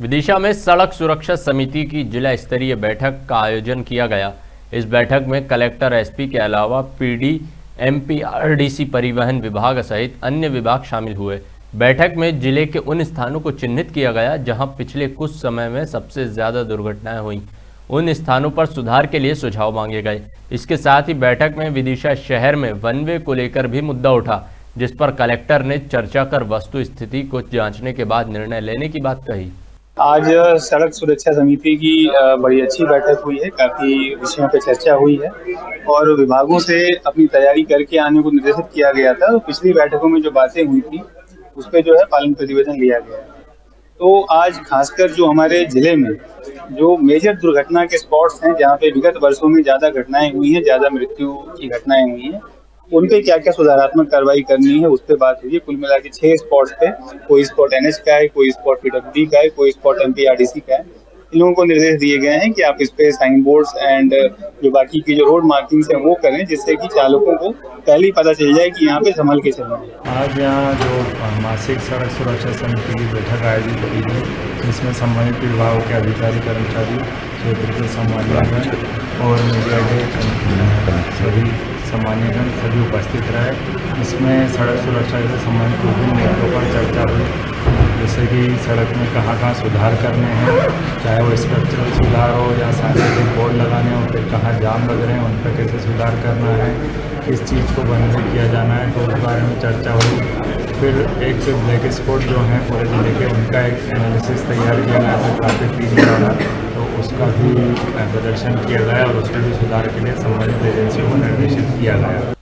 विदिशा में सड़क सुरक्षा समिति की जिला स्तरीय बैठक का आयोजन किया गया। इस बैठक में कलेक्टर एसपी के अलावा पीडी, एमपी, आरडीसी, परिवहन विभाग सहित अन्य विभाग शामिल हुए। बैठक में जिले के उन स्थानों को चिन्हित किया गया जहां पिछले कुछ समय में सबसे ज्यादा दुर्घटनाएं हुई। उन स्थानों पर सुधार के लिए सुझाव मांगे गए। इसके साथ ही बैठक में विदिशा शहर में वन वे को लेकर भी मुद्दा उठा, जिस पर कलेक्टर ने चर्चा कर वस्तु स्थिति को जाँचने के बाद निर्णय लेने की बात कही। आज सड़क सुरक्षा समिति की बड़ी अच्छी बैठक हुई है, काफ़ी विषयों पर चर्चा हुई है और विभागों से अपनी तैयारी करके आने को निर्देशित किया गया था। तो पिछली बैठकों में जो बातें हुई थी उस पर जो है पालन प्रतिवेदन लिया गया। तो आज खासकर जो हमारे ज़िले में जो मेजर दुर्घटना के स्पॉट्स हैं, जहाँ पे विगत वर्षों में ज़्यादा घटनाएँ हुई हैं, ज़्यादा मृत्यु की घटनाएँ हुई हैं, उन पे क्या क्या सुधारात्मक कार्रवाई करनी है उस पर बात हुई है। कुल मिला के 6 स्पॉट पे, कोई स्पॉट एनएच का है, कोई स्पॉट पीडब्ल्यूडी का है, कोई स्पॉट एमपीआरडीसी का है। इन लोगों को निर्देश दिए गए हैं कि आप इस पे साइन बोर्ड्स एंड जो बाकी की जो रोड मार्किंग्स हैं वो करें, जिससे कि चालकों को पहले ही पता चल जाए कि यहाँ पे संभल के चलना है। आज यहाँ जो मासिक सड़क सुरक्षा समिति की बैठक आयोजित की गई, जिसमें संबंधित विभागों के अधिकारी, कर्मचारी, क्षेत्र के संवाददाता और मीडिया के सभी सामान्यजन सभी उपस्थित रहे। इसमें सड़क सुरक्षा से संबंधित विभिन्न मुद्दों पर चर्चा हुई, जैसे कि सड़क में कहाँ सुधार करने हैं, चाहे वो स्ट्रक्चरल सुधार हो या सांकेतिक बोर्ड लगाने हो, फिर कहाँ जाम लग रहे हैं उन पर कैसे सुधार करना है, किस चीज़ को बंद किया जाना है, तो उस बारे में चर्चा हुई। फिर एक जो ब्लैक स्पॉट जो हैं पूरे जिले के, उनका एक एनालिसिस तैयार किया गया था ट्रैफिक टीम, उसका भी प्रदर्शन किया गया और उसमें भी सुधार के लिए संबंधित एजेंसियों को निर्देशित किया गया।